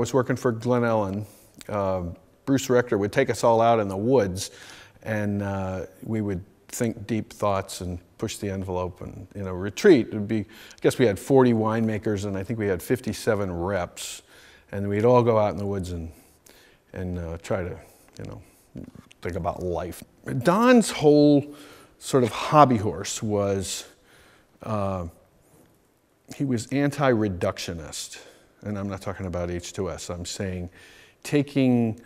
was working for Glen Ellen, Bruce Rector would take us all out in the woods, and we would think deep thoughts and push the envelope. And in a retreat, it would be, I guess we had 40 winemakers, and I think we had 57 reps, and we'd all go out in the woods and try to, you know, think about life. Don's whole sort of hobby horse was, he was anti-reductionist. And I'm not talking about H2S, I'm saying taking,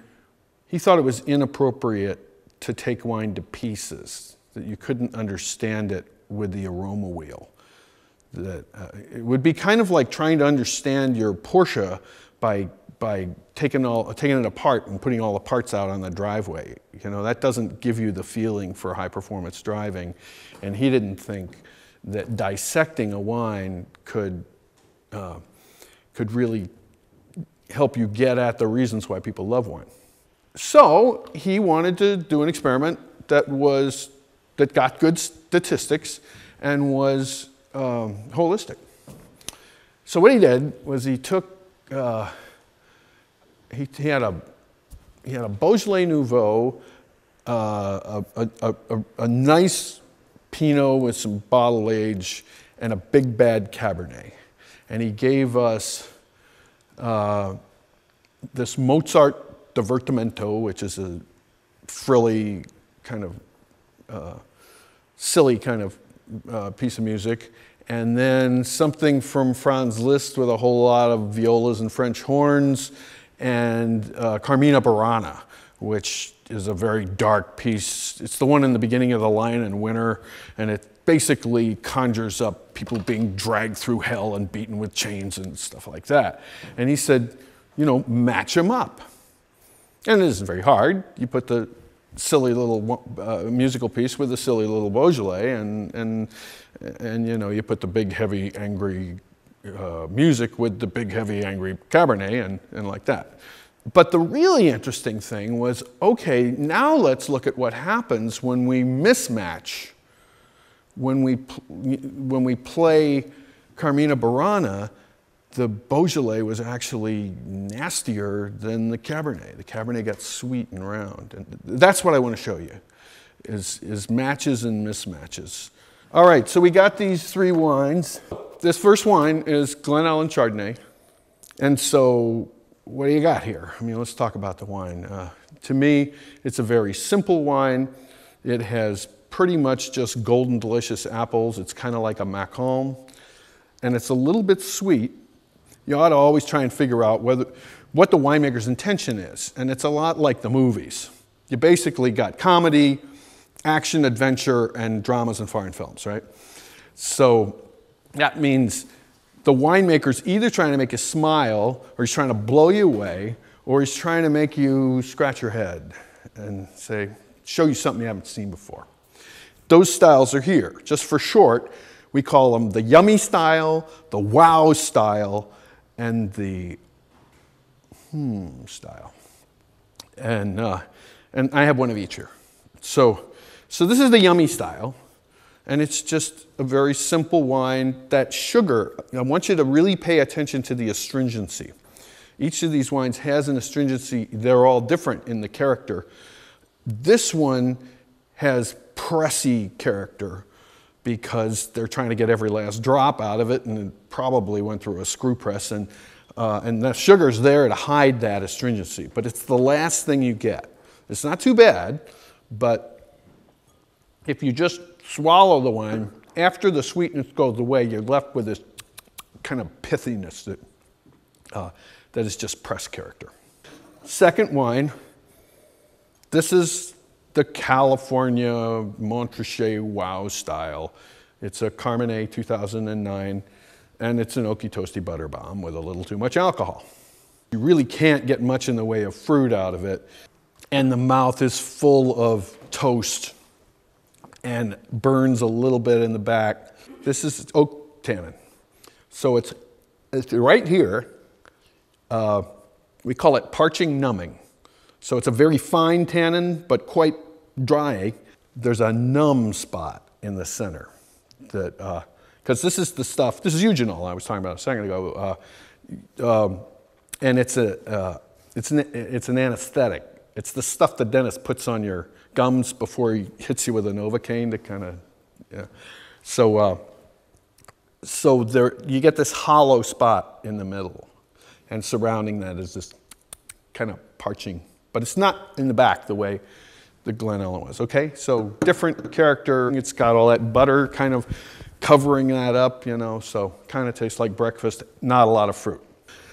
he thought it was inappropriate to take wine to pieces, that you couldn't understand it with the aroma wheel. That it would be kind of like trying to understand your Porsche by taking it apart and putting all the parts out on the driveway. You know, that doesn't give you the feeling for high performance driving. And he didn't think that dissecting a wine could really help you get at the reasons why people love wine. So he wanted to do an experiment that got good statistics and was holistic. So what he did was he took, he had a Beaujolais Nouveau, a nice Pinot with some bottle age, and a big bad Cabernet. And he gave us this Mozart divertimento, which is a frilly kind of, silly kind of piece of music, and then something from Franz Liszt with a whole lot of violas and French horns, and Carmina Burana, which is a very dark piece. It's the one in the beginning of the Lion in Winter, and it basically conjures up people being dragged through hell and beaten with chains and stuff like that. And he said, you know, match them up. And it isn't very hard. You put the silly little musical piece with the silly little Beaujolais, and you know, you put the big, heavy, angry music with the big, heavy, angry Cabernet, and like that. But the really interesting thing was, okay, now let's look at what happens when we mismatch, when we play Carmina Burana. The Beaujolais was actually nastier than the Cabernet. The Cabernet got sweet and round. And that's what I want to show you, is matches and mismatches. All right, so we got these three wines. This first wine is Glen Ellen Chardonnay. And so what do you got here? I mean, let's talk about the wine. To me, it's a very simple wine. It has pretty much just golden delicious apples. It's kind of like a Macomb. And it's a little bit sweet. You ought to always try and figure out what the winemaker's intention is. And it's a lot like the movies. You basically got comedy, action, adventure, and dramas and foreign films, right? So that means the winemaker's either trying to make you smile, or he's trying to blow you away, or he's trying to make you scratch your head and say, show you something you haven't seen before. Those styles are here. Just for short, we call them the yummy style, the wow style, and the style. And I have one of each here. So this is the yummy style, and it's just a very simple wine. That sugar, I want you to really pay attention to the astringency. Each of these wines has an astringency. They're all different in the character. This one has pressy character, because they're trying to get every last drop out of it, and it probably went through a screw press, and the sugar's there to hide that astringency, but it's the last thing you get. It's not too bad, but if you just swallow the wine, after the sweetness goes away, you're left with this kind of pithiness that is just press character. Second wine, this is the California Montrachet wow style. It's a Carmenet 2009, and it's an oaky toasty butter bomb with a little too much alcohol. You really can't get much in the way of fruit out of it, and the mouth is full of toast and burns a little bit in the back. This is oak tannin. So it's right here. We call it parching numbing. So it's a very fine tannin, but quite dry. There's a numb spot in the center, that because this is the stuff. This is eugenol I was talking about a second ago. and it's an anesthetic. It's the stuff the dentist puts on your gums before he hits you with a Novocaine to kind of, yeah. So, so there, you get this hollow spot in the middle, and surrounding that is this kind of parching, but it's not in the back the way the Glen Ellen was, okay? So different character, it's got all that butter kind of covering that up, you know, so kind of tastes like breakfast, not a lot of fruit.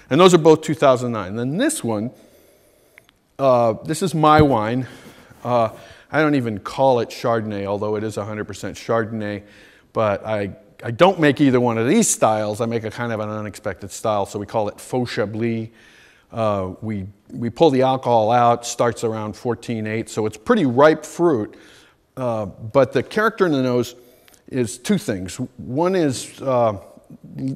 And those are both 2009. And then this one, this is my wine. I don't even call it Chardonnay, although it is 100% Chardonnay, but I don't make either one of these styles. I make a kind of an unexpected style, so we call it Faux Chablis. We pull the alcohol out, starts around 14.8, so it's pretty ripe fruit, but the character in the nose is two things. One is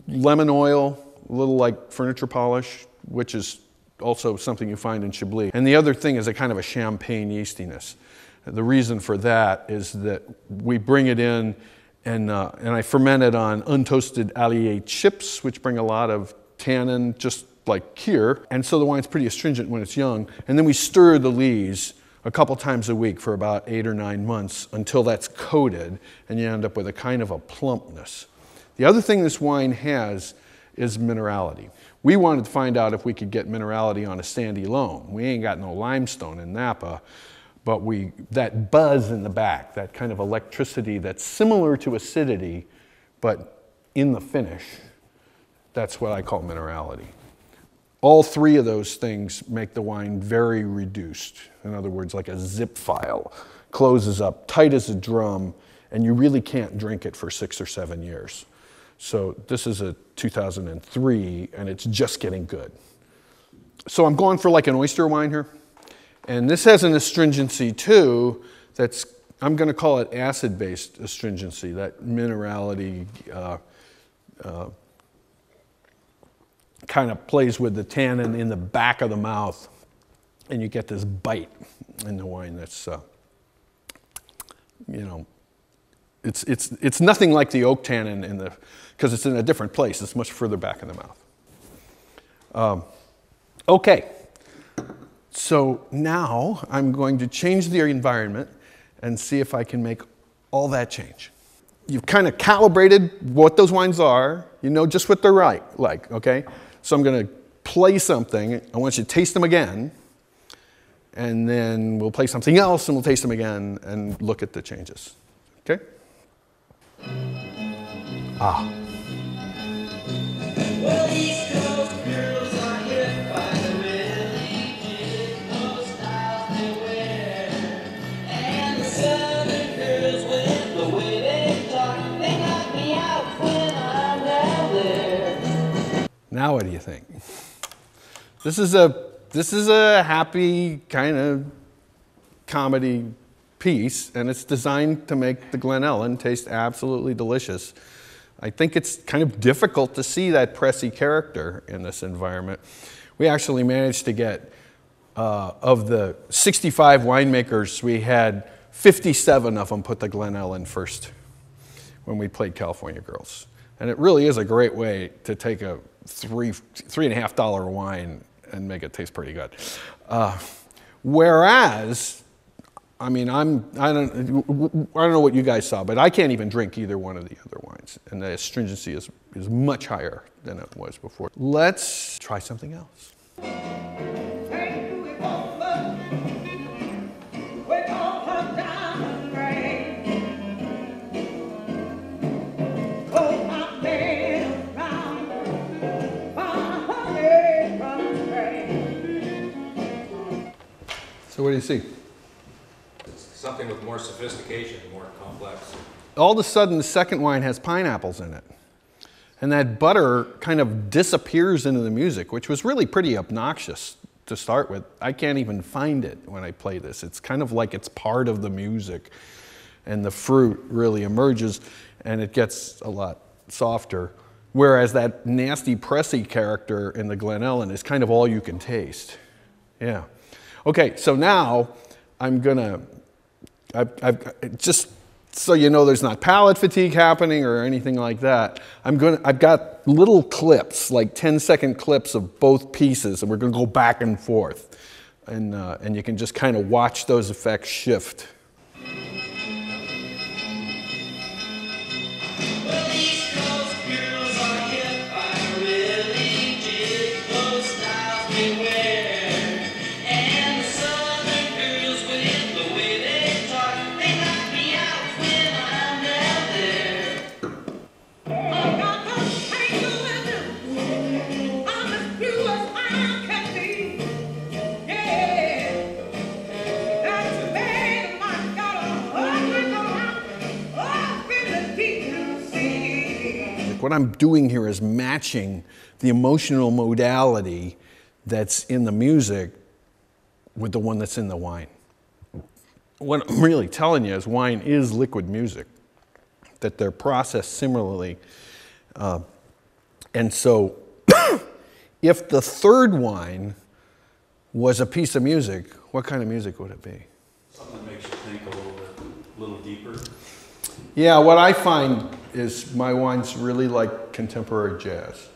lemon oil, a little like furniture polish, which is also something you find in Chablis. And the other thing is a kind of a champagne yeastiness. The reason for that is that we bring it in and I ferment it on untoasted Allier chips, which bring a lot of tannin, just like here. And so the wine's pretty astringent when it's young. And then we stir the lees a couple times a week for about 8 or 9 months until that's coated, and you end up with a kind of a plumpness. The other thing this wine has is minerality. We wanted to find out if we could get minerality on a sandy loam. We ain't got no limestone in Napa, but we, that buzz in the back, that kind of electricity that's similar to acidity, but in the finish, that's what I call minerality. All three of those things make the wine very reduced. In other words, like a zip file, closes up tight as a drum, and you really can't drink it for 6 or 7 years. So this is a 2003, and it's just getting good. So I'm going for like an oyster wine here. And this has an astringency too that's, I'm going to call it acid-based astringency, that minerality kind of plays with the tannin in the back of the mouth. And you get this bite in the wine that's, you know, it's nothing like the oak tannin in the, because it's in a different place. It's much further back in the mouth. Okay, so now I'm going to change the environment and see if I can make all that change. You've kind of calibrated what those wines are. You know just what they're like, okay? So I'm going to play something. I want you to taste them again. And then we'll play something else, and we'll taste them again and look at the changes. Okay? Ah. Well, East Coast girls are hit by the really beautiful styles they wear. And the Southern girls with the way they talk, they knock me out when I'm down there. Now what do you think? This is a happy kind of comedy piece, and it's designed to make the Glen Ellen taste absolutely delicious. I think it's kind of difficult to see that pressy character in this environment. We actually managed to get, of the 65 winemakers, we had 57 of them put the Glen Ellen first when we played California Girls. And it really is a great way to take a $3.50 wine and make it taste pretty good. Whereas, I mean, I don't know what you guys saw, but I can't even drink either one of the other wines. And the astringency is much higher than it was before. Let's try something else. So what do you see? Something with more sophistication, more complex. All of a sudden, the second wine has pineapples in it. And that butter kind of disappears into the music, which was really pretty obnoxious to start with. I can't even find it when I play this. It's kind of like it's part of the music, and the fruit really emerges, and it gets a lot softer. Whereas that nasty, pressy character in the Glen Ellen is kind of all you can taste. Yeah. Okay, so now I'm gonna... I've just so you know there's not palate fatigue happening or anything like that. I've got little clips, like 10-second clips of both pieces, and we're going to go back and forth. And you can just kind of watch those effects shift. What I'm doing here is matching the emotional modality that's in the music with the one that's in the wine. What I'm really telling you is wine is liquid music, that they're processed similarly. And so if the third wine was a piece of music, what kind of music would it be? Something that makes you think a little bit, a little deeper. Yeah, what I find is my wines really like contemporary jazz.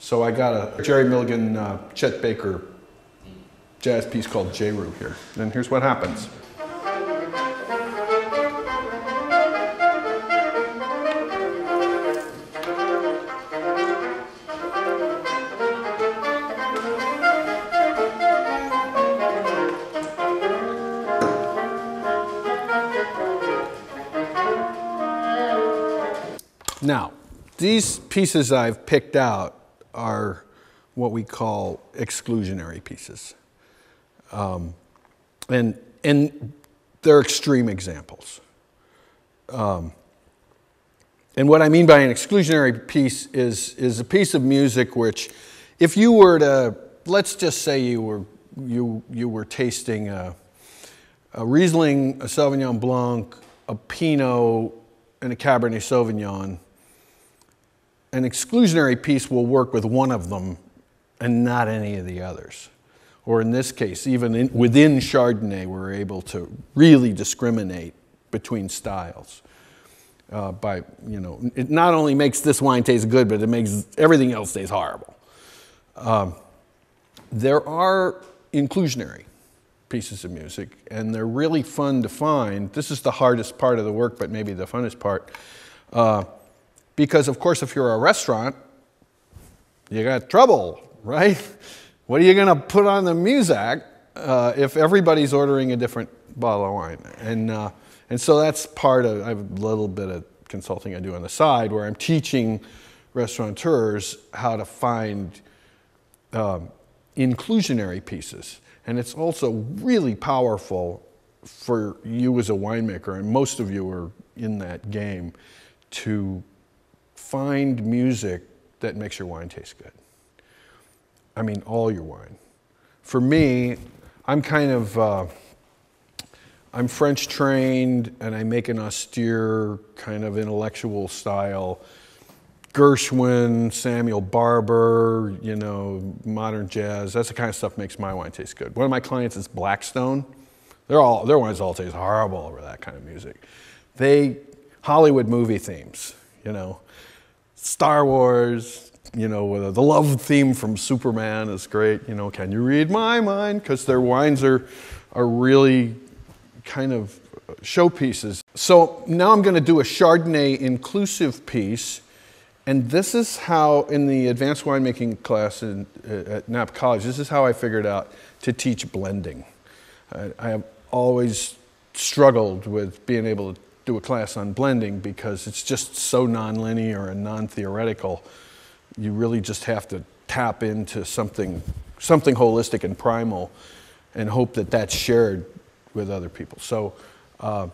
So I got a Gerry Mulligan, Chet Baker jazz piece called Jeru here. And here's what happens. Now, these pieces I've picked out are what we call exclusionary pieces. And they're extreme examples. And what I mean by an exclusionary piece is a piece of music which, if you were to, let's just say you were tasting a Riesling, a Sauvignon Blanc, a Pinot, and a Cabernet Sauvignon, an exclusionary piece will work with one of them and not any of the others. Or in this case, even within Chardonnay, we're able to really discriminate between styles. It not only makes this wine taste good, but it makes everything else taste horrible. There are inclusionary pieces of music, and they're really fun to find. This is the hardest part of the work, but maybe the funnest part. Because, of course, if you're a restaurant, you got trouble, right? What are you going to put on the music if everybody's ordering a different bottle of wine? And so that's part of, I have a little bit of consulting I do on the side where I'm teaching restaurateurs how to find inclusionary pieces. And it's also really powerful for you as a winemaker, and most of you are in that game, to find music that makes your wine taste good. I mean, all your wine. For me, I'm kind of, I'm French trained, and I make an austere kind of intellectual style. Gershwin, Samuel Barber, you know, modern jazz, that's the kind of stuff that makes my wine taste good. One of my clients is Blackstone. Their wines all taste horrible over that kind of music. Hollywood movie themes, you know. Star Wars, you know, the love theme from Superman is great. You know, can you read my mind? Because their wines are really kind of showpieces. So now I'm going to do a Chardonnay inclusive piece. And this is how, in the advanced winemaking class at Knapp College, this is how I figured out to teach blending. I have always struggled with being able to do a class on blending because it's just so nonlinear and non-theoretical. You really just have to tap into something holistic and primal and hope that that's shared with other people. So I'm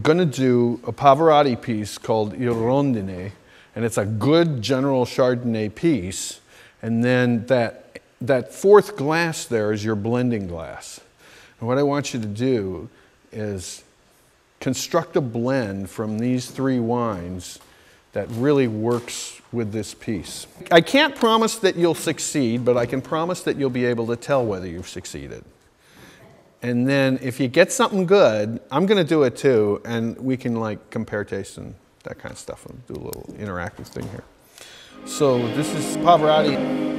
going to do a Pavarotti piece called Il Rondine, and it's a good general Chardonnay piece, and then that fourth glass there is your blending glass. And what I want you to do is construct a blend from these three wines that really works with this piece. I can't promise that you'll succeed, but I can promise that you'll be able to tell whether you've succeeded. And then if you get something good, I'm going to do it too, and we can like compare tastes and that kind of stuff and do a little interactive thing here. So this is Pavarotti.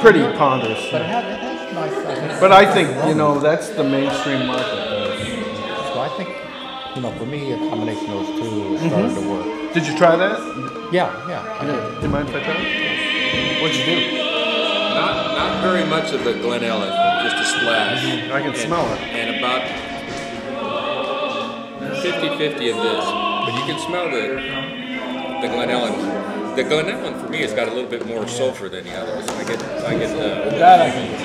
Pretty ponderous, but, it has nice, but I think you know that's the mainstream market. So I think you know for me a combination of those two started to work. Did you try that? Yeah. I did. Do you mind if I try it? What'd you do? Not very much of the Glen Ellen, just a splash. I can smell it. And about 50-50 of this, but you can smell the Glen Ellen. The Glen Ellen for me has got a little bit more sulfur than the others. I get that. I can do.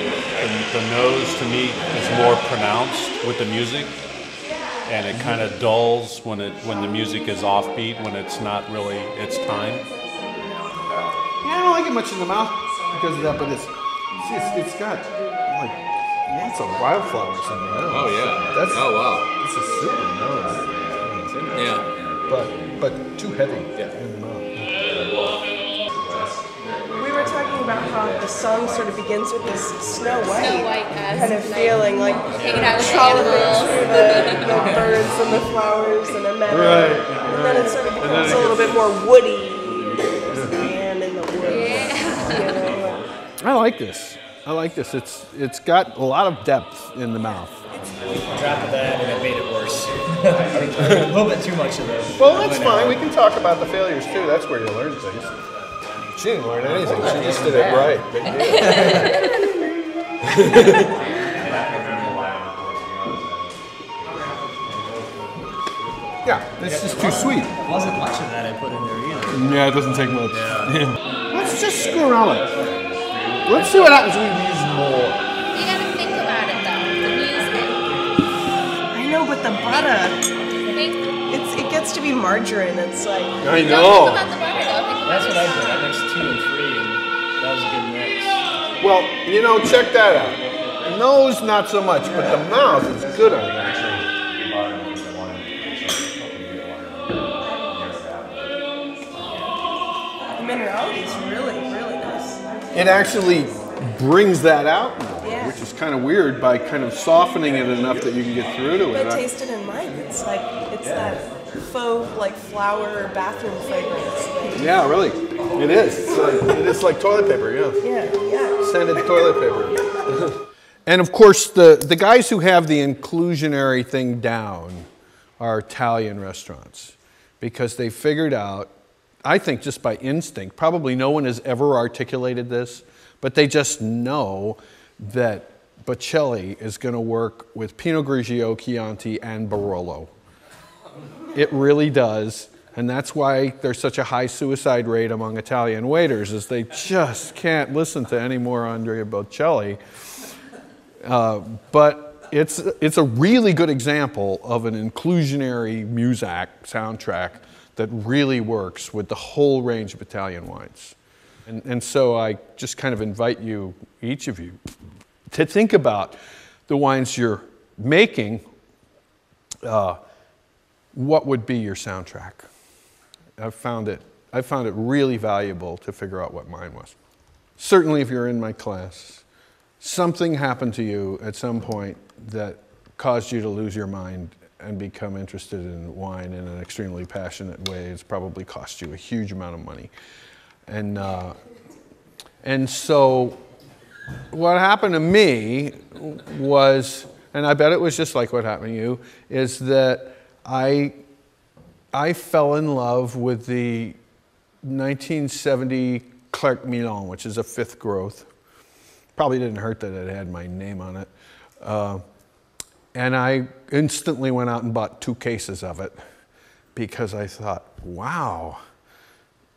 The nose to me is more pronounced with the music, and it kind of dulls when the music is offbeat, when it's not really its time. Yeah, I don't like it much in the mouth because of that, but it's got like lots of wildflowers in the nose. Oh yeah. That's oh wow. It's a super nose. Yeah. But too heavy. Yeah. In the mouth. How the song sort of begins with this Snow White kind of feeling, like following through the birds and the flowers and the meadow. Right. And then it sort of becomes a little bit more woody. There's a man in the woods. Yeah. You know? I like this. It's got a lot of depth in the mouth. Drop of that and it made it worse. I mean, a little bit too much of this. Well, that's fine. We can talk about the failures too. That's where you learn things. She didn't learn anything, she just did it right. Yeah, it's just too sweet. It wasn't much of that I put in there either. Yeah, it doesn't take much. Yeah. Let's just screw around with it. Let's see what happens when we use more. You gotta think about it though, the music. I know, but the butter. It gets to be margarine, it's like... I know! That's what I did. I mixed 2 and 3, and that was a good mix. Well, you know, check that out. The nose, not so much, but the mouth is good on that. The minerality is really nice. It actually brings that out, which is kind of weird, by kind of softening it enough that you can get through to it. I taste it in mine. It's like, it's that... faux, like, flower bathroom fragrance. Yeah, really. It is. It's like toilet paper, yeah. Scented toilet paper. And, of course, the guys who have the inclusionary thing down are Italian restaurants because they figured out, I think just by instinct, probably no one has ever articulated this, but they just know that Bocelli is going to work with Pinot Grigio, Chianti, and Barolo. It really does, and that's why there's such a high suicide rate among Italian waiters, is they just can't listen to any more Andrea Bocelli. But it's a really good example of an inclusionary Muzak soundtrack that really works with the whole range of Italian wines. And so I just kind of invite you, each of you, to think about the wines you're making. What would be your soundtrack? I've found it I found it really valuable to figure out what mine was. Certainly if you're in my class, something happened to you at some point that caused you to lose your mind and become interested in wine in an extremely passionate way. It's probably cost you a huge amount of money. And so what happened to me was, and I bet it was just like what happened to you, is that I fell in love with the 1970 Clerc Milon, which is a fifth growth. Probably didn't hurt that it had my name on it. And I instantly went out and bought 2 cases of it because I thought, wow,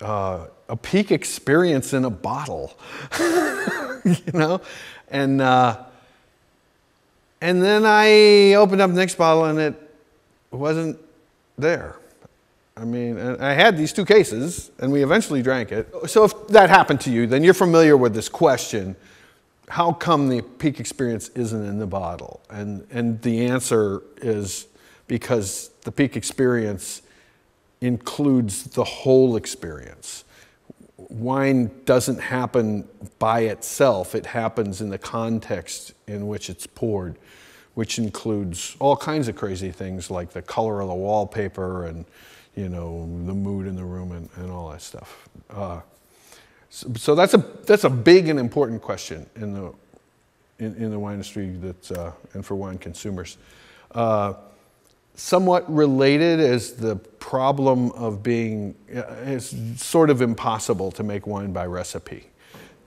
a peak experience in a bottle, you know? And then I opened up the next bottle and it wasn't there. I mean, I had these 2 cases and we eventually drank it. So if that happened to you, then you're familiar with this question. How come the peak experience isn't in the bottle? And the answer is because the peak experience includes the whole experience. Wine doesn't happen by itself. It happens in the context in which it's poured, which includes all kinds of crazy things like the color of the wallpaper and, you know, the mood in the room and all that stuff. So that's a big and important question in the wine industry that's, and for wine consumers. Somewhat related is the problem of being, it's sort of impossible to make wine by recipe,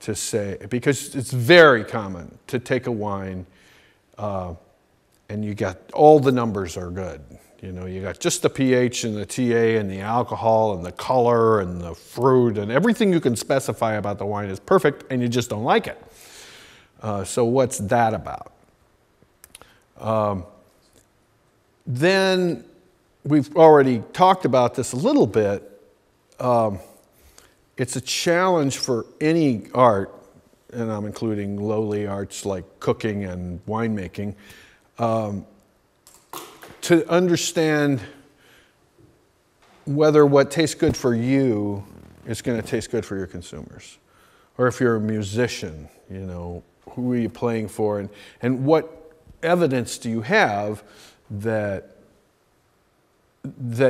to say, because it's very common to take a wine and you got, all the numbers are good. You know, you got just the pH and the TA and the alcohol and the color and the fruit and everything you can specify about the wine is perfect and you just don't like it. So what's that about? Then we've already talked about this a little bit. It's a challenge for any art, and I'm including lowly arts like cooking and winemaking, to understand whether what tastes good for you is going to taste good for your consumers. Or if you're a musician, you know, who are you playing for? And what evidence do you have that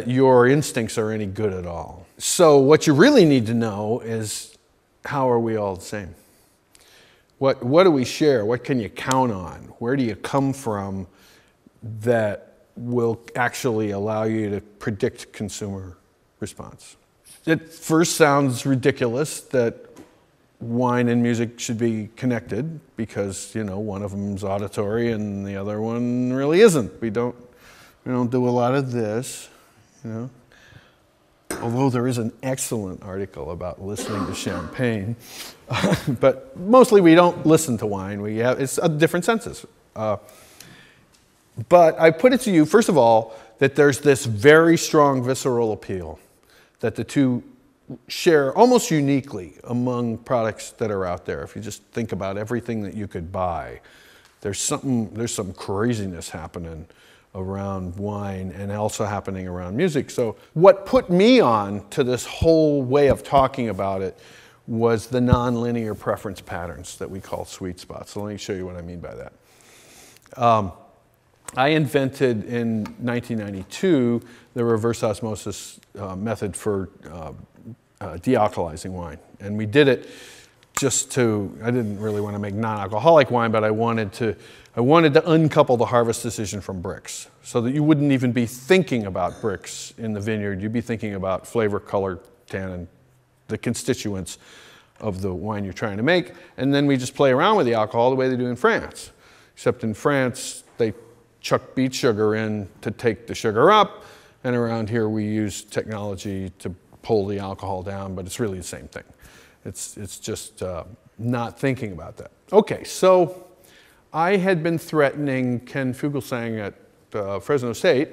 your instincts are any good at all? So what you really need to know is, how are we all the same? What do we share? What can you count on? Where do you come from that will actually allow you to predict consumer response? It first sounds ridiculous that wine and music should be connected because, you know, one of them's auditory and the other one really isn't. We don't do a lot of this, you know. Although there is an excellent article about listening to champagne, but mostly we don't listen to wine. We have, it's a different senses. But I put it to you, first of all, that there's this very strong visceral appeal that the two share almost uniquely among products that are out there. If you just think about everything that you could buy, there's some craziness happening around wine and also happening around music. So what put me on to this whole way of talking about it was the nonlinear preference patterns that we call sweet spots. So let me show you what I mean by that. I invented in 1992 the reverse osmosis method for dealkalizing wine. And we did it just to, I didn't really want to make non-alcoholic wine, but I wanted to uncouple the harvest decision from bricks so that you wouldn't even be thinking about bricks in the vineyard. You'd be thinking about flavor, color, tannin, the constituents of the wine you're trying to make. And then we just play around with the alcohol the way they do in France. Except in France, they chuck beet sugar in to take the sugar up, and around here we use technology to pull the alcohol down, but it's really the same thing. It's just not thinking about that. Okay, so I had been threatening Ken Fugelsang at Fresno State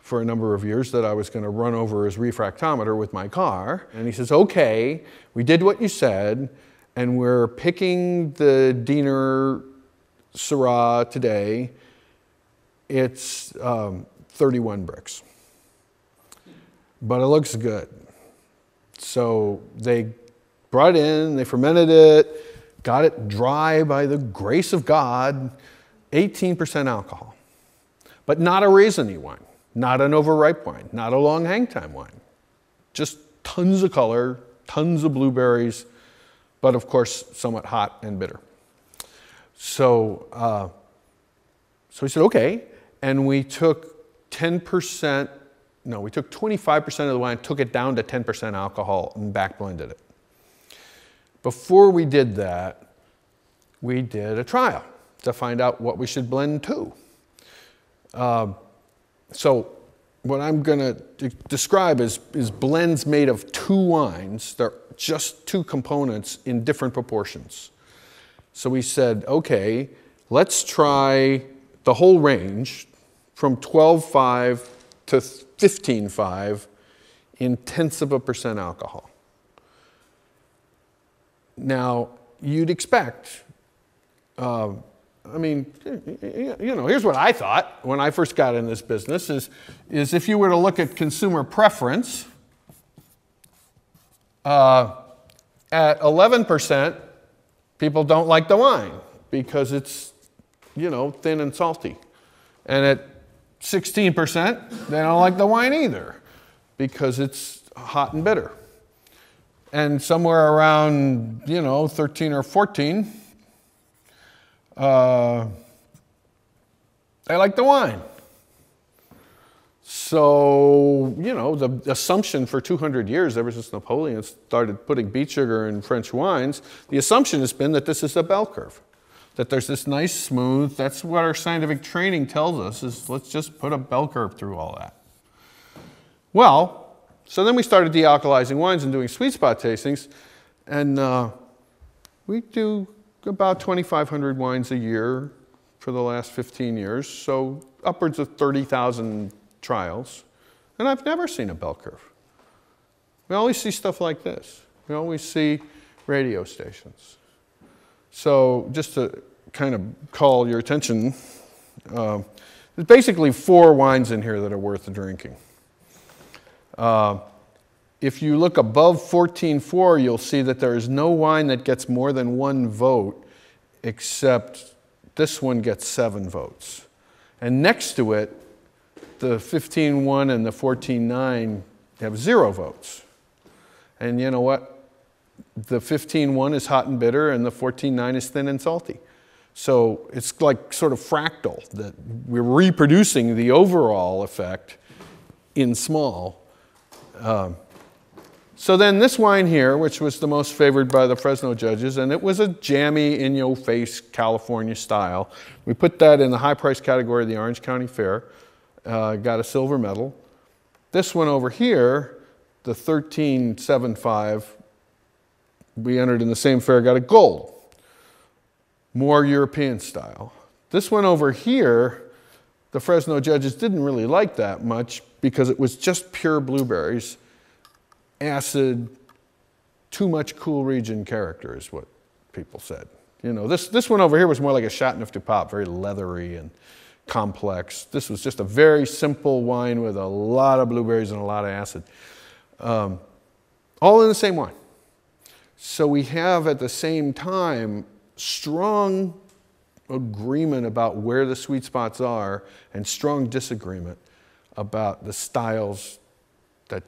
for a number of years that I was going to run over his refractometer with my car, and he says, okay, we did what you said, and we're picking the Diener Syrah today. It's 31 bricks, but it looks good. So they brought it in, they fermented it, got it dry by the grace of God, 18% alcohol. But not a raisiny wine, not an overripe wine, not a long hang time wine. Just tons of color, tons of blueberries, but of course somewhat hot and bitter. So, we said, okay. And we took 10%, no, we took 25% of the wine, took it down to 10% alcohol and back blended it. Before we did that, we did a trial to find out what we should blend to. So what I'm gonna describe is blends made of two wines. They're just two components in different proportions. So we said, okay, let's try the whole range from 12.5 to 15.5 in 0.1% alcohol. Now, you'd expect, I mean, you know, here's what I thought when I first got in this business is if you were to look at consumer preference, at 11%, people don't like the wine because it's, you know, thin and salty. And at 16%, they don't like the wine either because it's hot and bitter. And somewhere around, you know, 13 or 14, they like the wine. So, you know, the assumption for 200 years, ever since Napoleon started putting beet sugar in French wines, the assumption has been that this is a bell curve, that there's this nice smooth, that's what our scientific training tells us, is let's just put a bell curve through all that. Well, so then we started de-alkalizing wines and doing sweet spot tastings, and we do about 2,500 wines a year for the last 15 years, so upwards of 30,000 trials, and I've never seen a bell curve. We always see stuff like this. We always see radio stations. So just to kind of call your attention, there's basically four wines in here that are worth drinking. If you look above 14.4, you'll see that there is no wine that gets more than one vote, except this one gets 7 votes. And next to it, the 15.1 and the 14.9 have 0 votes. And you know what? The 15.1 is hot and bitter, and the 14.9 is thin and salty. So it's like sort of fractal, that we're reproducing the overall effect in small. So then this wine here, which was the most favored by the Fresno judges, and it was a jammy, in-your-face California style. We put that in the high price category of the Orange County Fair, got a silver medal. This one over here, the 13.75, we entered in the same fair, got a gold. More European style. This one over here, the Fresno judges didn't really like that much, because it was just pure blueberries, acid, too much cool region character is what people said. You know, this one over here was more like a Chateauneuf du Pape, very leathery and complex. This was just a very simple wine with a lot of blueberries and a lot of acid. All in the same wine. So we have at the same time strong agreement about where the sweet spots are and strong disagreement about the styles that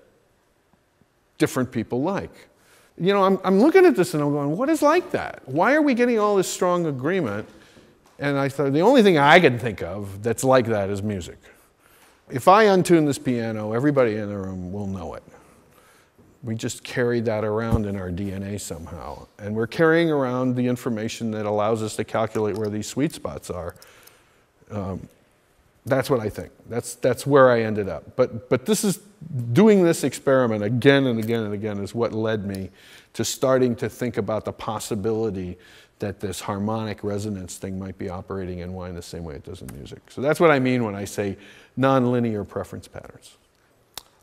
different people like. You know, I'm looking at this and I'm going, what is like that? Why are we getting all this strong agreement? And I thought, the only thing I can think of that's like that is music. If I untune this piano, everybody in the room will know it. We just carry that around in our DNA somehow. And we're carrying around the information that allows us to calculate where these sweet spots are. That's what I think. That's where I ended up. But this is, doing this experiment again and again and again is what led me to starting to think about the possibility that this harmonic resonance thing might be operating in wine the same way it does in music. So that's what I mean when I say nonlinear preference patterns.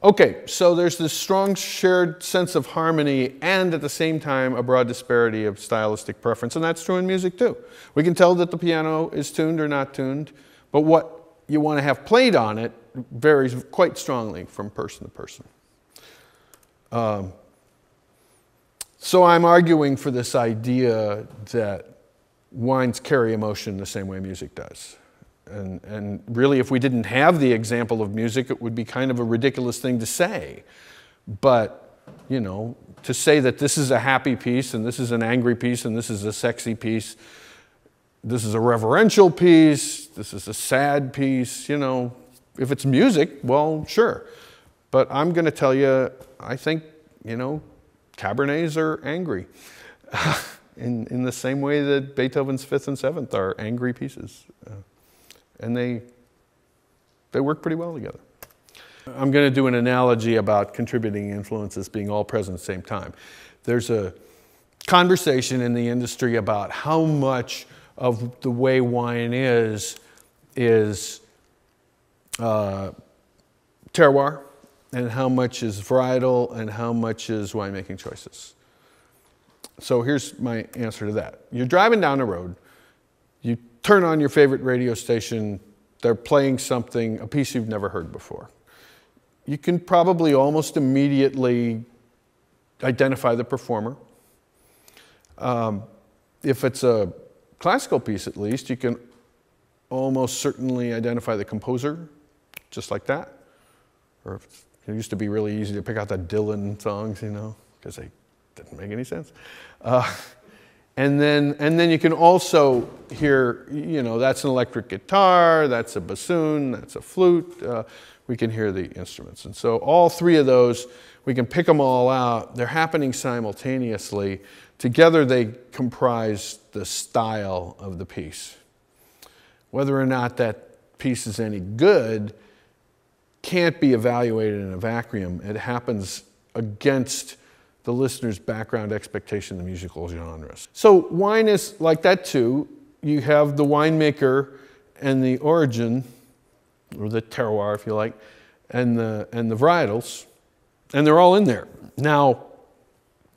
Okay, so there's this strong shared sense of harmony and at the same time a broad disparity of stylistic preference, and that's true in music too. We can tell that the piano is tuned or not tuned, but what you want to have played on it varies quite strongly from person to person. So I'm arguing for this idea that wines carry emotion the same way music does. And really, if we didn't have the example of music, it would be kind of a ridiculous thing to say. But, you know, to say that this is a happy piece, and this is an angry piece, and this is a sexy piece, this is a reverential piece, this is a sad piece, you know, if it's music, well, sure. But I'm going to tell you, I think, you know, Cabernets are angry in the same way that Beethoven's Fifth and Seventh are angry pieces. And they work pretty well together. I'm going to do an analogy about contributing influences being all present at the same time. There's a conversation in the industry about how much of the way wine is terroir, and how much is varietal, and how much is winemaking choices. So here's my answer to that. You're driving down the road, you turn on your favorite radio station, they're playing something, a piece you've never heard before. You can probably almost immediately identify the performer. If it's a classical piece, at least, you can almost certainly identify the composer, just like that. Or it used to be really easy to pick out the Dylan songs, you know, because they didn't make any sense. And then you can also hear, you know, that's an electric guitar, that's a bassoon, that's a flute. We can hear the instruments. And so all three of those, we can pick them all out. They're happening simultaneously. Together they comprise the style of the piece. Whether or not that piece is any good can't be evaluated in a vacuum. It happens against the listener's background expectation of the musical genres. So wine is like that too. You have the winemaker and the origin, or the terroir if you like, and the varietals, and they're all in there. Now,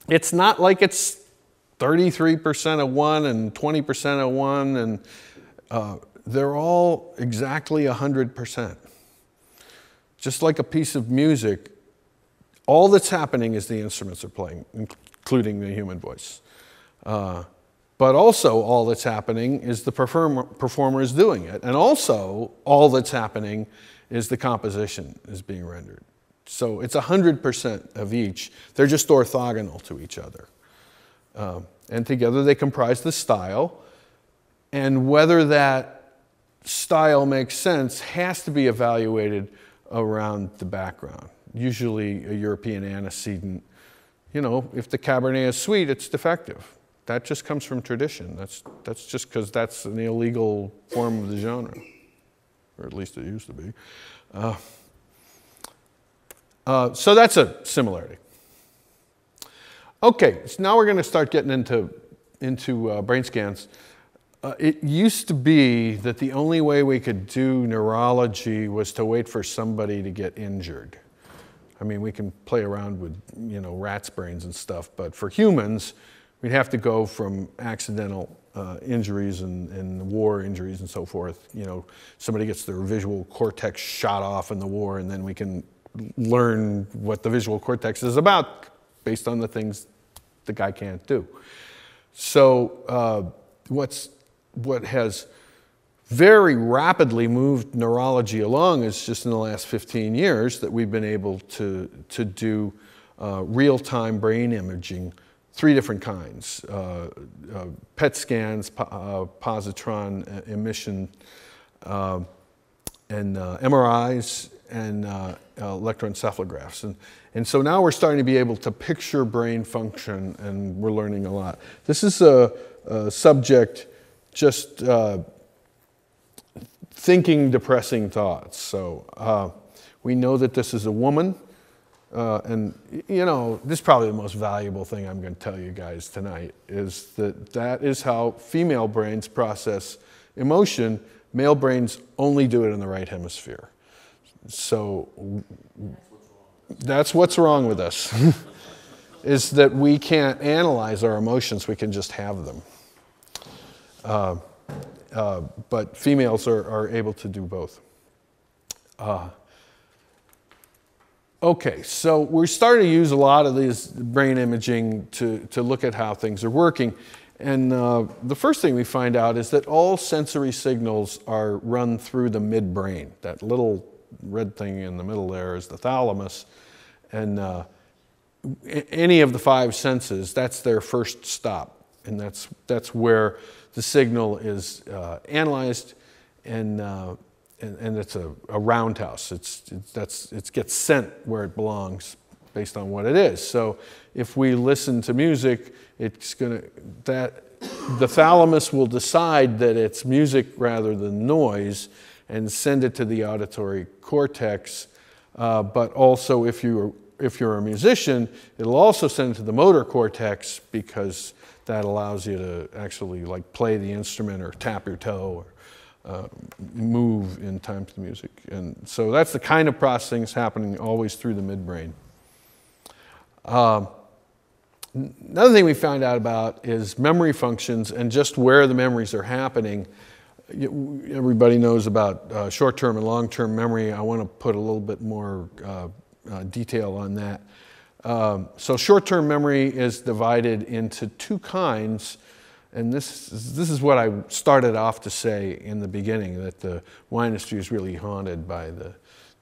it's not like it's 33% of one and 20% of one, and they're all exactly 100%. Just like a piece of music, all that's happening is the instruments are playing, including the human voice. But also all that's happening is the performer is doing it. And also all that's happening is the composition is being rendered. So it's 100% of each. They're just orthogonal to each other. And together they comprise the style. And whether that style makes sense has to be evaluated around the background. Usually a European antecedent. You know, if the Cabernet is sweet, it's defective. That just comes from tradition. That's just because that's an illegal form of the genre, or at least it used to be. So that's a similarity. Okay, so now we're going to start getting into brain scans. It used to be that the only way we could do neurology was to wait for somebody to get injured. I mean, we can play around with, you know, rats' brains and stuff, but for humans, we'd have to go from accidental injuries and war injuries and so forth. You know, somebody gets their visual cortex shot off in the war, and then we can learn what the visual cortex is about based on the things the guy can't do. So what has very rapidly moved neurology along is just in the last 15 years that we've been able to do real-time brain imaging, three different kinds, PET scans, positron emission, and MRIs, and electroencephalographs. And so now we're starting to be able to picture brain function, and we're learning a lot. This is a subject just thinking depressing thoughts. So we know that this is a woman. And, you know, this is probably the most valuable thing I'm going to tell you guys tonight, is that that is how female brains process emotion. Male brains only do it in the right hemisphere. So that's what's wrong with us, is that we can't analyze our emotions. We can just have them. But females are able to do both. Okay, so we're starting to use a lot of these brain imaging to look at how things are working. And the first thing we find out is that all sensory signals are run through the midbrain. That little red thing in the middle there is the thalamus. And any of the five senses, that's their first stop. And that's where the signal is analyzed and it's a roundhouse. It gets sent where it belongs based on what it is. So if we listen to music, the thalamus will decide that it's music rather than noise and send it to the auditory cortex. But also, if you're a musician, it'll also send it to the motor cortex because that allows you to actually like play the instrument or tap your toe or move in time to the music. And so that's the kind of processing that's happening always through the midbrain. Another thing we found out about is memory functions and just where the memories are happening. Everybody knows about short-term and long-term memory. I want to put a little bit more detail on that. So short-term memory is divided into two kinds. And this is what I started off to say in the beginning, that the wine industry is really haunted by the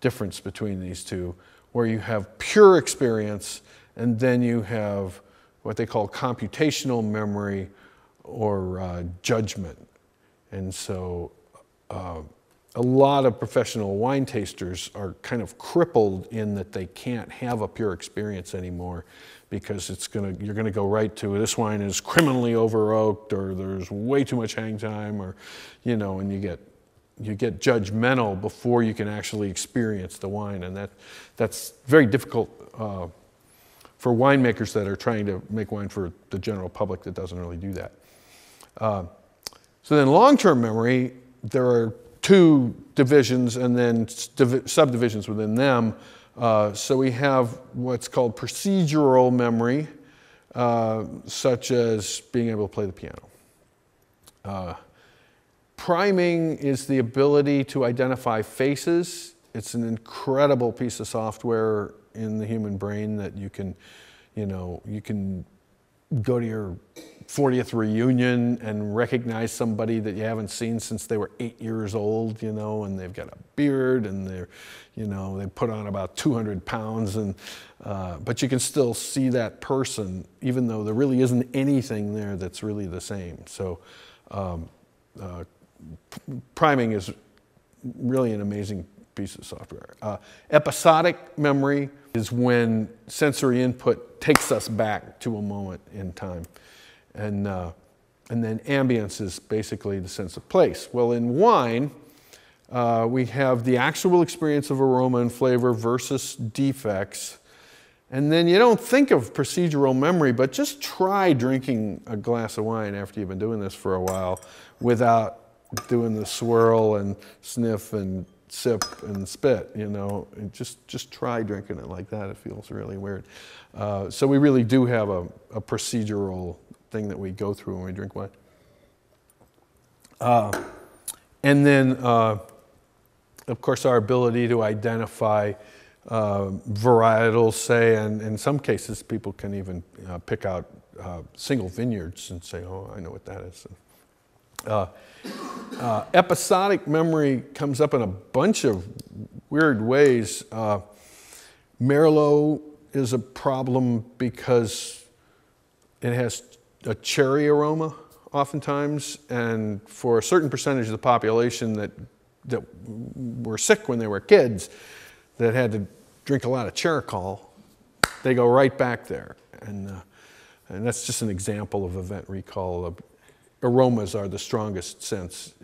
difference between these two, where you have pure experience and then you have what they call computational memory or judgment. And so a lot of professional wine tasters are kind of crippled in that they can't have a pure experience anymore, because you're gonna go right to this wine is criminally over oaked, or there's way too much hang time, or and you get judgmental before you can actually experience the wine, and that's very difficult for winemakers that are trying to make wine for the general public that doesn't really do that. So then long-term memory, there are two divisions and then subdivisions within them. So we have what's called procedural memory, such as being able to play the piano. Priming is the ability to identify faces. It's an incredible piece of software in the human brain that you can go to your 40th reunion and recognize somebody that you haven't seen since they were 8 years old, and they've got a beard and they're, they put on about 200 pounds, and but you can still see that person even though there really isn't anything there that's really the same. So priming is really an amazing piece of software. Episodic memory is when sensory input takes us back to a moment in time. And then ambience is basically the sense of place. Well, in wine, we have the actual experience of aroma and flavor versus defects. And then you don't think of procedural memory, but just try drinking a glass of wine after you've been doing this for a while without doing the swirl and sniff and sip and spit, and just try drinking it like that. It feels really weird. So we really do have a procedural thing that we go through when we drink wine. And then, of course, our ability to identify varietals, say, and in some cases people can even pick out single vineyards and say, oh, I know what that is. Episodic memory comes up in a bunch of weird ways. Merlot is a problem because it has a cherry aroma oftentimes, and for a certain percentage of the population that were sick when they were kids that had to drink a lot of Chericol, they go right back there. And that's just an example of event recall. Aromas are the strongest sense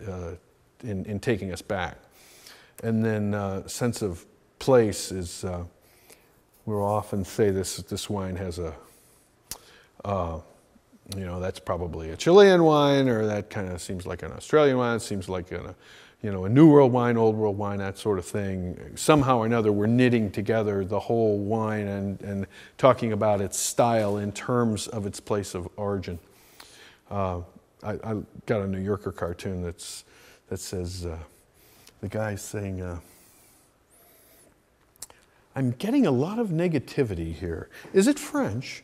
in taking us back. And then sense of place is, we'll often say this wine has a, that's probably a Chilean wine, or that kind of seems like an Australian wine, it seems like a New World wine, Old World wine, that sort of thing. Somehow or another, we're knitting together the whole wine and talking about its style in terms of its place of origin. I got a New Yorker cartoon that says, the guy's saying, I I'm getting a lot of negativity here. Is it French?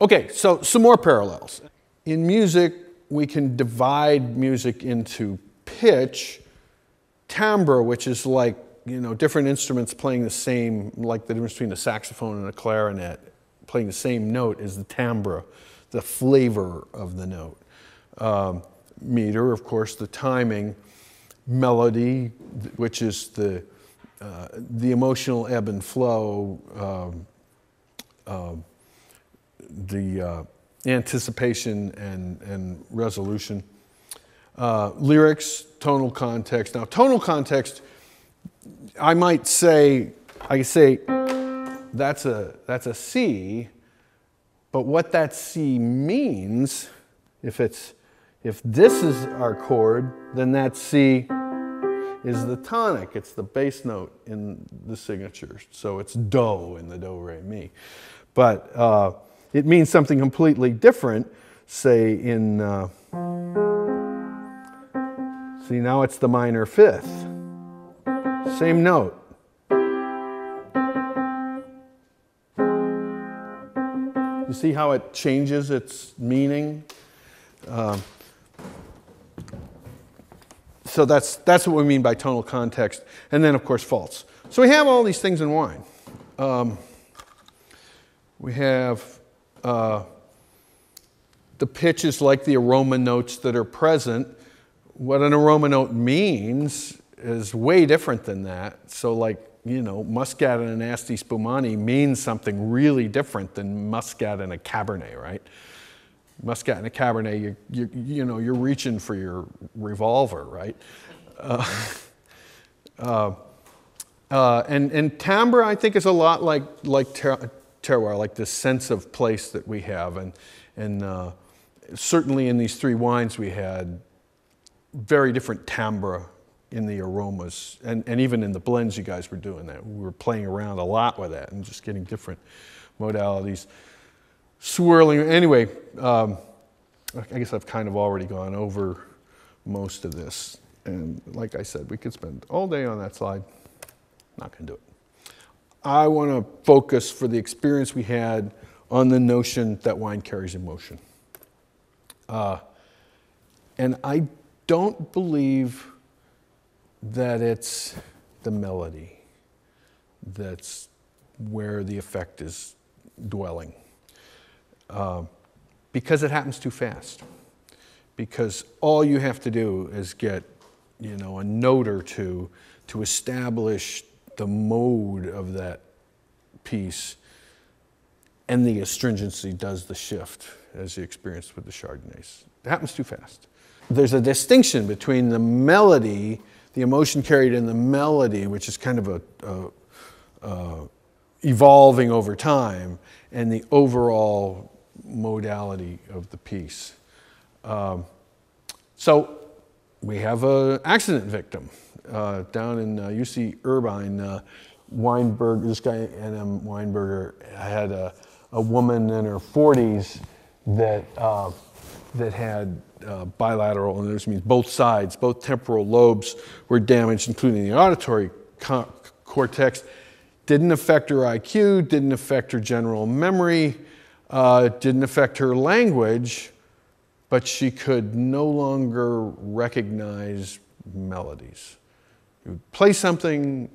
Okay, so some more parallels. In music, we can divide music into pitch, timbre, which is like, you know, different instruments playing the same, like the difference between a saxophone and a clarinet, playing the same note is the timbre, the flavor of the note. Meter, of course, the timing. Melody, which is the emotional ebb and flow, the anticipation and resolution. Lyrics, tonal context. Now, tonal context, I say that's a C, but what that C means, if this is our chord, then that C is the tonic. It's the bass note in the signature. So it's do in the do, re, mi. But it means something completely different, say in, see, now it's the minor fifth. Same note. You see how it changes its meaning? So that's what we mean by tonal context. And then, of course, faults. So we have all these things in wine. We have the pitch is like the aroma notes that are present. What an aroma note means is way different than that. So like, you know, Muscat and a nasty Spumani means something really different than Muscat and a Cabernet, right? Muscat and a Cabernet, you know, you're reaching for your revolver, right? And timbre, I think, is a lot like terroir, like this sense of place that we have. And certainly in these three wines we had very different timbre in the aromas. And even in the blends you guys were doing that. We were playing around a lot with that and just getting different modalities. Swirling, anyway, I guess I've kind of already gone over most of this. And like I said, we could spend all day on that slide. Not gonna do it. I wanna focus for the experience we had on the notion that wine carries emotion. And I don't believe that it's the melody that's where the effect is dwelling. Because it happens too fast. Because all you have to do is get, you know, a note or two to establish the mode of that piece, and the astringency does the shift, as you experienced with the Chardonnays. It happens too fast. There's a distinction between the melody, the emotion carried in the melody, which is kind of a evolving over time, and the overall modality of the piece. So we have an accident victim down in UC Irvine. Weinberg, this guy N.M. Weinberger had a woman in her 40s that had bilateral, and this means both sides, both temporal lobes were damaged, including the auditory cortex. Didn't affect her IQ, didn't affect her general memory, didn't affect her language, but she could no longer recognize melodies. You would play something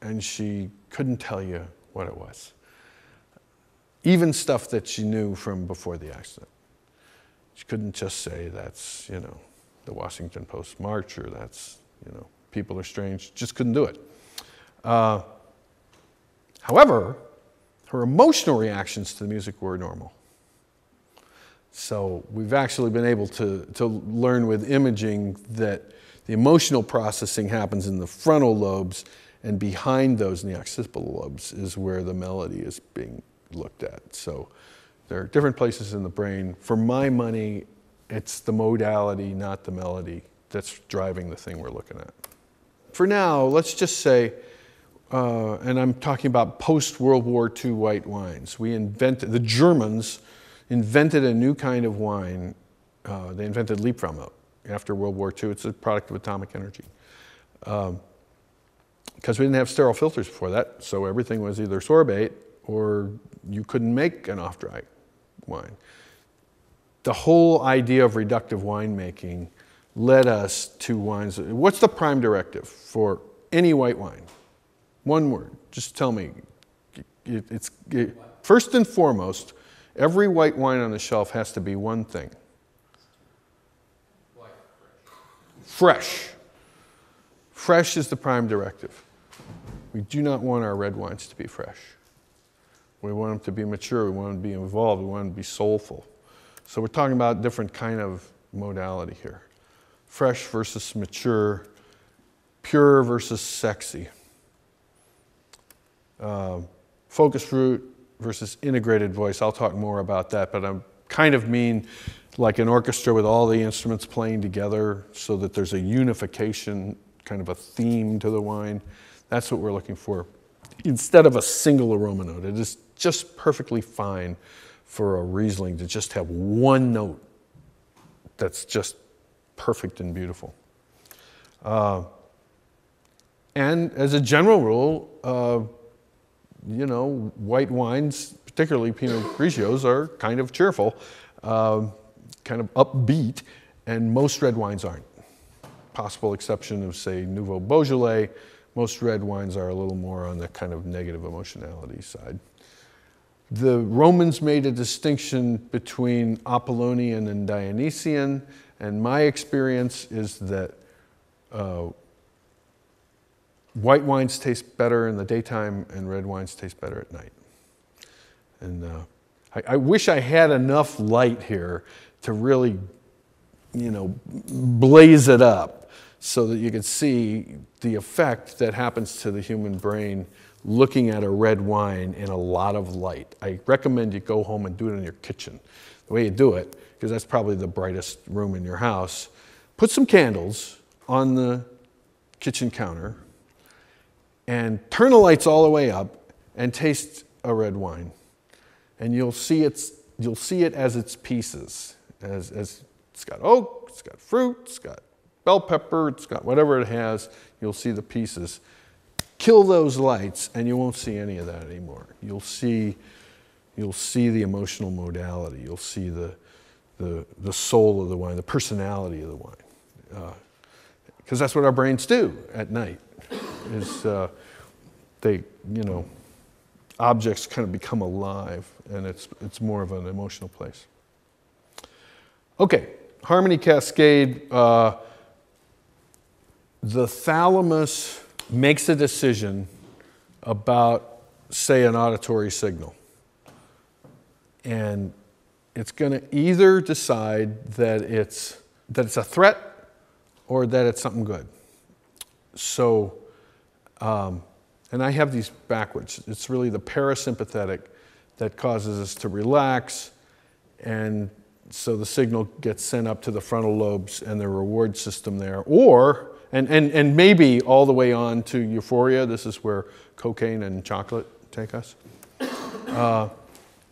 and she couldn't tell you what it was. Even stuff that she knew from before the accident. She couldn't just say that's, you know, the Washington Post march, or that's, you know, people are strange. Just couldn't do it. However, her emotional reactions to the music were normal. So we've actually been able to learn with imaging that the emotional processing happens in the frontal lobes, and behind those in the occipital lobes is where the melody is being looked at. So there are different places in the brain. For my money, it's the modality, not the melody, that's driving the thing we're looking at. For now, let's just say, and I'm talking about post-World War II white wines. The Germans invented a new kind of wine. They invented Liebfraumilch after World War II. It's a product of atomic energy. Because we didn't have sterile filters before that, so everything was either sorbate or you couldn't make an off-dry wine. The whole idea of reductive winemaking led us to wines. What's the prime directive for any white wine? One word, just tell me. First and foremost, every white wine on the shelf has to be one thing. Fresh. Fresh is the prime directive. We do not want our red wines to be fresh. We want them to be mature, we want them to be involved, we want them to be soulful. So we're talking about a different kind of modality here. Fresh versus mature, pure versus sexy. Focus fruit versus integrated voice. I'll talk more about that, but I kind of mean like an orchestra with all the instruments playing together so that there's a unification, kind of a theme to the wine. That's what we're looking for. Instead of a single aroma note, it is just perfectly fine for a Riesling to just have one note that's just perfect and beautiful. And as a general rule, you know, white wines, particularly Pinot Grigios, are kind of cheerful, kind of upbeat, and most red wines aren't. Possible exception of, say, Nouveau Beaujolais, most red wines are a little more on the kind of negative emotionality side. The Romans made a distinction between Apollonian and Dionysian, and my experience is that white wines taste better in the daytime and red wines taste better at night. And I wish I had enough light here to really, you know, blaze it up so that you could see the effect that happens to the human brain looking at a red wine in a lot of light. I recommend you go home and do it in your kitchen. The way you do it, because that's probably the brightest room in your house, put some candles on the kitchen counter and turn the lights all the way up and taste a red wine. And you'll see it as its pieces, as it's got oak, it's got fruit, it's got bell pepper, it's got whatever it has, you'll see the pieces. Kill those lights and you won't see any of that anymore. You'll see the emotional modality. You'll see the soul of the wine, the personality of the wine. Because that's what our brains do at night, is you know, objects kind of become alive, and it's more of an emotional place. Okay, harmony cascade. The thalamus makes a decision about, say, an auditory signal. And it's going to either decide that it's a threat or that it's something good. So, and I have these backwards. It's really the parasympathetic that causes us to relax, and so the signal gets sent up to the frontal lobes and the reward system there, or and maybe all the way on to euphoria. This is where cocaine and chocolate take us.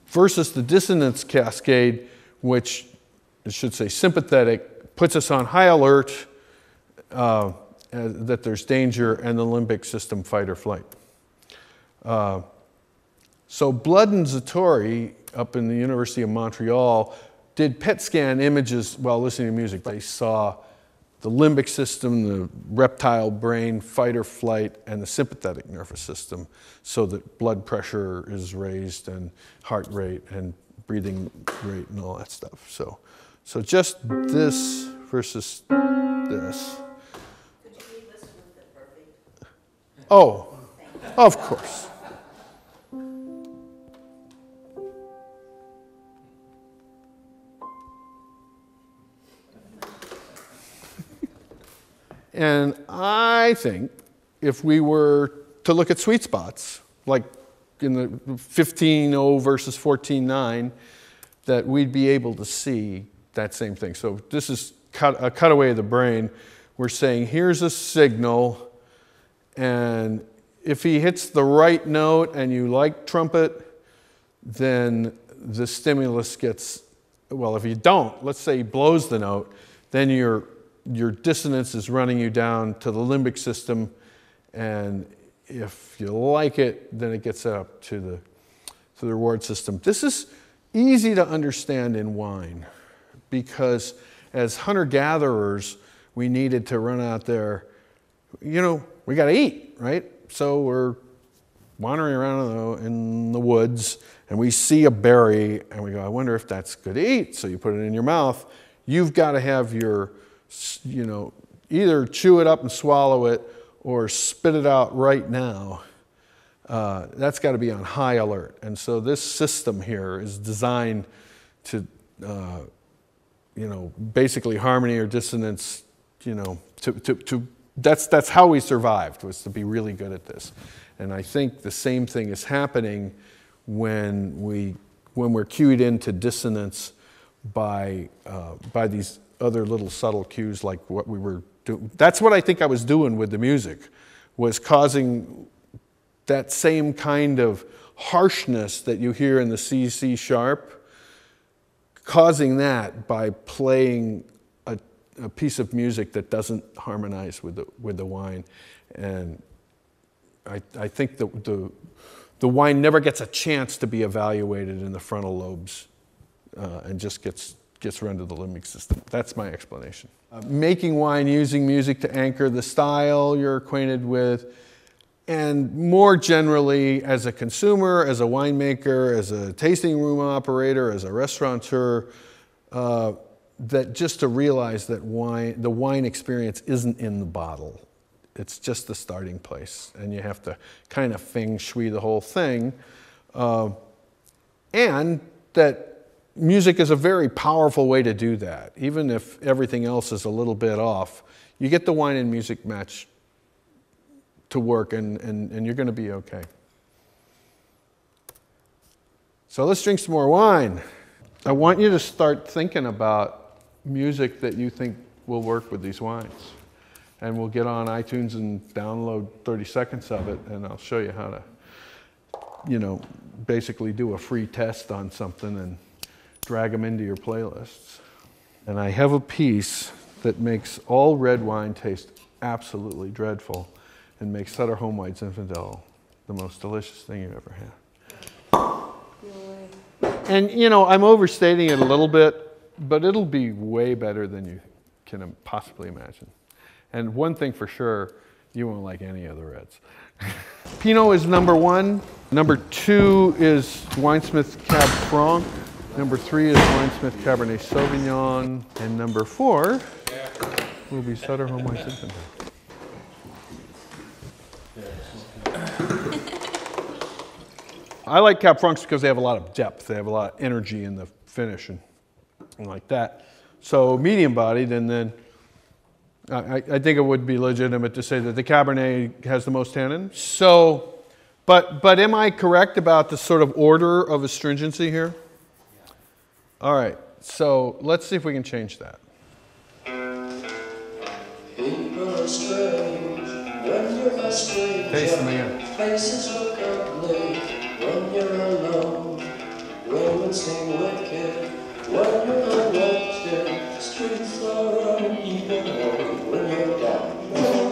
Versus the dissonance cascade, which I should say sympathetic, puts us on high alert that there's danger, and the limbic system fight or flight. So Blood and Zatori up in the University of Montreal did PET scan images while listening to music. They saw the limbic system, the reptile brain, fight or flight, and the sympathetic nervous system, so that blood pressure is raised and heart rate and breathing rate and all that stuff. So just this versus this. Could you read this one a bit perfect? Oh, of course. And I think if we were to look at sweet spots, like in the 15.0 versus 14.9, that we'd be able to see that same thing. So this is a cutaway of the brain. We're saying, here's a signal, and if he hits the right note and you like trumpet, then the stimulus gets, well, if you don't, let's say he blows the note, then you're your dissonance is running you down to the limbic system, and if you like it, then it gets up to the reward system. This is easy to understand in wine, because as hunter-gatherers, we needed to run out there. You know, we got to eat, right? So we're wandering around in the woods, and we see a berry, and we go, I wonder if that's good to eat. So you put it in your mouth. You've got to have your, you know, either chew it up and swallow it, or spit it out right now. That's got to be on high alert. And so this system here is designed to, you know, basically harmony or dissonance, you know, that's how we survived, was to be really good at this. And I think the same thing is happening when we're cued into dissonance by these other little subtle cues, like what we were doing. That's what I think I was doing with the music, was causing that same kind of harshness that you hear in the C sharp, causing that by playing a piece of music that doesn't harmonize with the wine. And I think the wine never gets a chance to be evaluated in the frontal lobes, and just gets run to the limbic system. That's my explanation. Making wine using music to anchor the style you're acquainted with, and more generally as a consumer, as a winemaker, as a tasting room operator, as a restaurateur, that just to realize that wine, the wine experience isn't in the bottle. It's just the starting place, and you have to kind of feng shui the whole thing. And that music is a very powerful way to do that. Even if everything else is a little bit off, you get the wine and music match to work, and you're going to be okay. So let's drink some more wine. I want you to start thinking about music that you think will work with these wines. And we'll get on iTunes and download 30 seconds of it, and I'll show you how to, you know, basically do a free test on something and drag them into your playlists. And I have a piece that makes all red wine taste absolutely dreadful and makes Sutter Home White Zinfandel the most delicious thing you've ever had. And, you know, I'm overstating it a little bit, but it'll be way better than you can possibly imagine. And one thing for sure, you won't like any of the reds. Pinot is number one. Number two is Winesmith Cab Franc. Number three is Winesmith Cabernet Sauvignon. And number four will be Sutter Home White Zinfandel. I like Cab Francs because they have a lot of depth. They have a lot of energy in the finish and like that. So medium-bodied, and then I think it would be legitimate to say that the Cabernet has the most tannin. So, but am I correct about the sort of order of astringency here? Yeah. All right, so let's see if we can change that. Taste them again.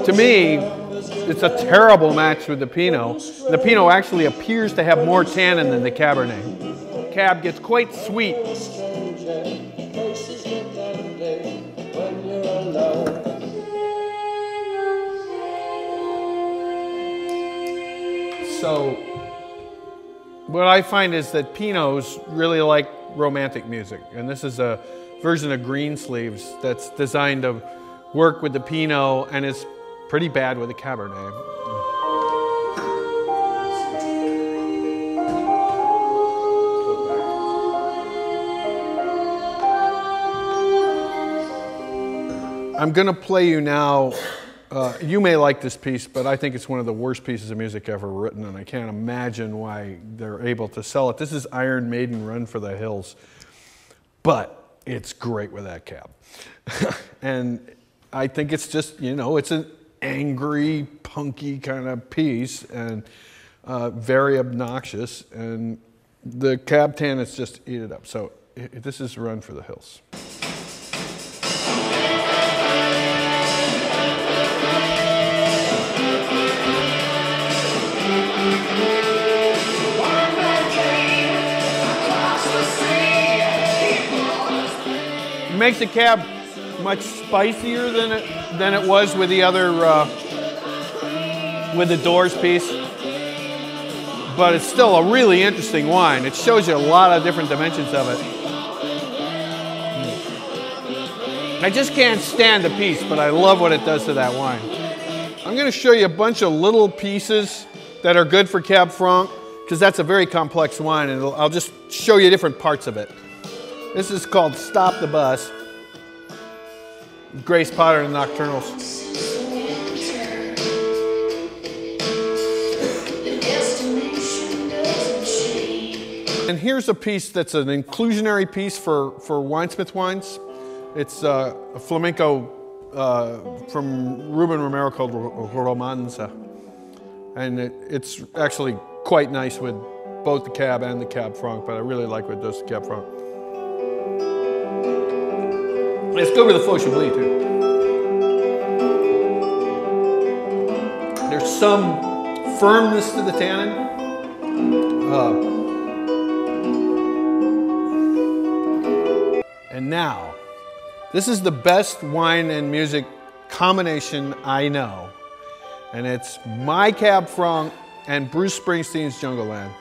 To me, it's a terrible match with the Pinot. The Pinot actually appears to have more tannin than the Cabernet. Cab gets quite sweet. So, what I find is that Pinots really like romantic music, and this is a version of Greensleeves that's designed to work with the Pinot, and it's pretty bad with a Cabernet. I'm going to play you now. You may like this piece, but I think it's one of the worst pieces of music ever written, and I can't imagine why they're able to sell it. This is Iron Maiden, Run For The Hills, but it's great with that cab. And I think it's just, you know, it's an angry, punky kind of piece, and very obnoxious, and the cab tannins just eat it up. So this is Run For The Hills. It makes the cab much spicier than it was with the other with the Doors piece. But it's still a really interesting wine. It shows you a lot of different dimensions of it. I just can't stand the piece, but I love what it does to that wine. I'm going to show you a bunch of little pieces that are good for Cab Franc, because that's a very complex wine, and I'll just show you different parts of it. This is called Stop the Bus. Grace Potter and the Nocturnals. And here's a piece that's an inclusionary piece for Winesmith wines. It's a flamenco from Ruben Romero called Romanza. And it's actually quite nice with both the cab and the Cab Franc, but I really like what it does to Cab Franc. It's good with the Faux Chablis too. There's some firmness to the tannin. And now, this is the best wine and music combination I know. And it's my Cab Franc and Bruce Springsteen's Jungleland.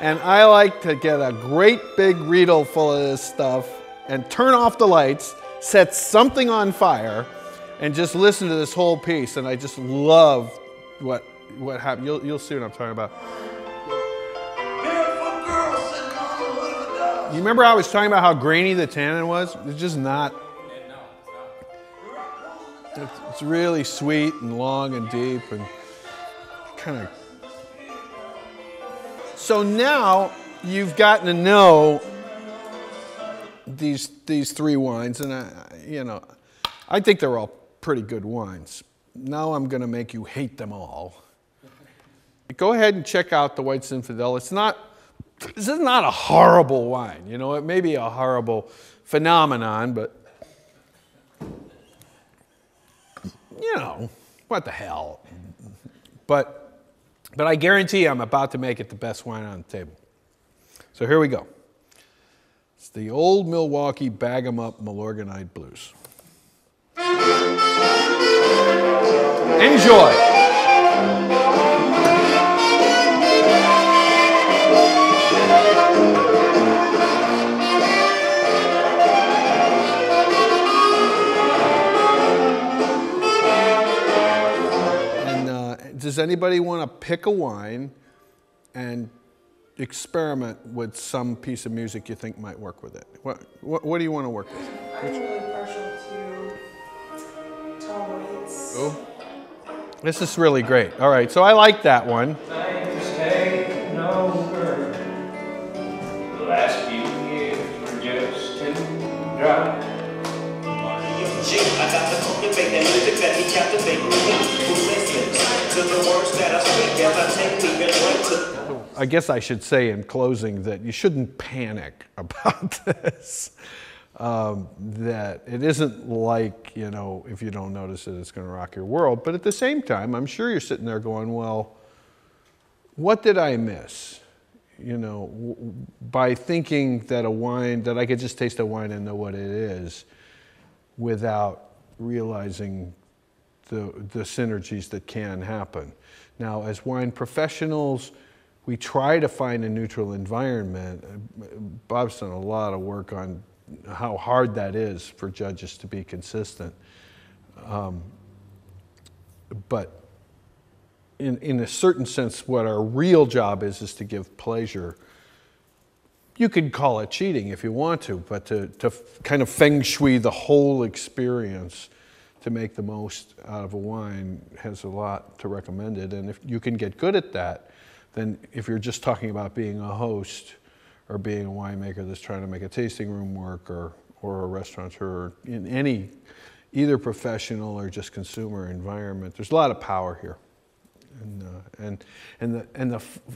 And I like to get a great big riedel full of this stuff and turn off the lights, set something on fire, and just listen to this whole piece. And I just love what happened. You'll see what I'm talking about. You remember I was talking about how grainy the tannin was? It's just not. It's really sweet and long and deep and kind of. So now you've gotten to know these three wines, and I think they're all pretty good wines. Now I'm going to make you hate them all. Go ahead and check out the White Zinfandel. It's not. This is not a horrible wine, you know. It may be a horrible phenomenon, but, you know, what the hell. But I guarantee you I'm about to make it the best wine on the table. So here we go. It's the Old Milwaukee Bag 'em Up Milorganite Blues. Enjoy. Does anybody want to pick a wine and experiment with some piece of music you think might work with it? What do you want to work with? I'm really partial to Tom Waits. Oh, this is really great. All right, so I like that one. The last few years were just too dry. I got the hope to make that music that he captivated me. I guess I should say in closing that you shouldn't panic about this. That it isn't like, you know, if you don't notice it, it's going to rock your world. But at the same time, I'm sure you're sitting there going, well, what did I miss? You know, by thinking that a wine, that I could just taste a wine and know what it is without realizing the synergies that can happen. Now, as wine professionals, we try to find a neutral environment. Bob's done a lot of work on how hard that is for judges to be consistent. But in a certain sense, what our real job is to give pleasure. You could call it cheating if you want to, but to kind of feng shui the whole experience to make the most out of a wine has a lot to recommend it. And if you can get good at that, then if you're just talking about being a host or being a winemaker that's trying to make a tasting room work or a restaurateur or in any, either professional or just consumer environment, there's a lot of power here.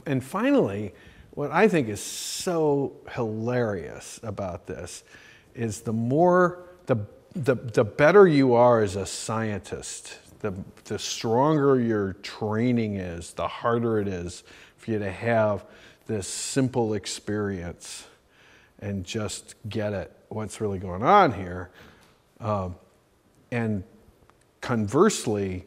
And finally, what I think is so hilarious about this is the more, the better you are as a scientist, the stronger your training is, the harder it is for you to have this simple experience and just get at what's really going on here. And conversely,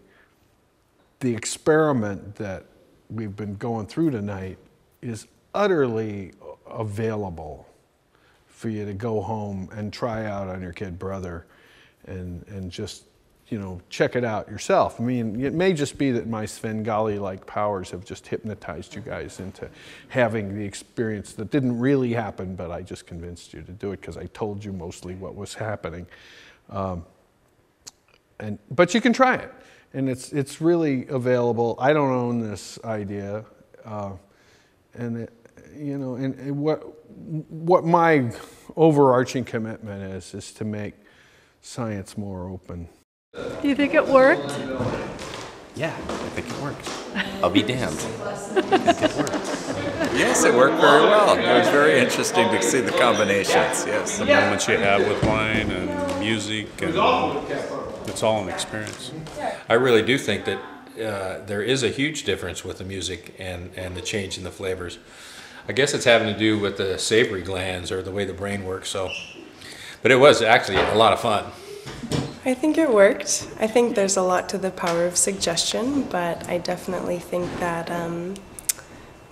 the experiment that we've been going through tonight is utterly available for you to go home and try out on your kid brother and just, you know, check it out yourself. I mean, it may just be that my Svengali-like powers have just hypnotized you guys into having the experience that didn't really happen, but I just convinced you to do it because I told you mostly what was happening. But you can try it, and it's really available. I don't own this idea, what my overarching commitment is to make science more open. Do you think it worked? Yeah, I think it worked. I'll be damned. I think it worked. Yes, it worked very well. It was very interesting to see the combinations, yes. The moments you have with wine and music, and it's all an experience. I really do think that there is a huge difference with the music and the change in the flavors. I guess it's having to do with the savory glands or the way the brain works, so. But it was actually a lot of fun. I think it worked. I think there's a lot to the power of suggestion, but I definitely think that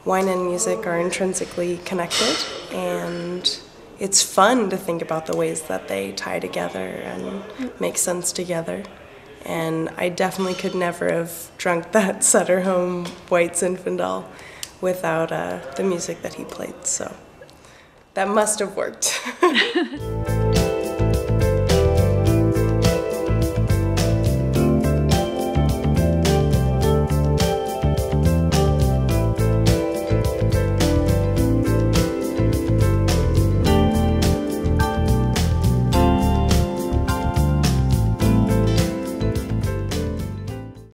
wine and music are intrinsically connected, and it's fun to think about the ways that they tie together and make sense together. And I definitely could never have drunk that Sutter Home White Zinfandel without the music that he played, so that must have worked.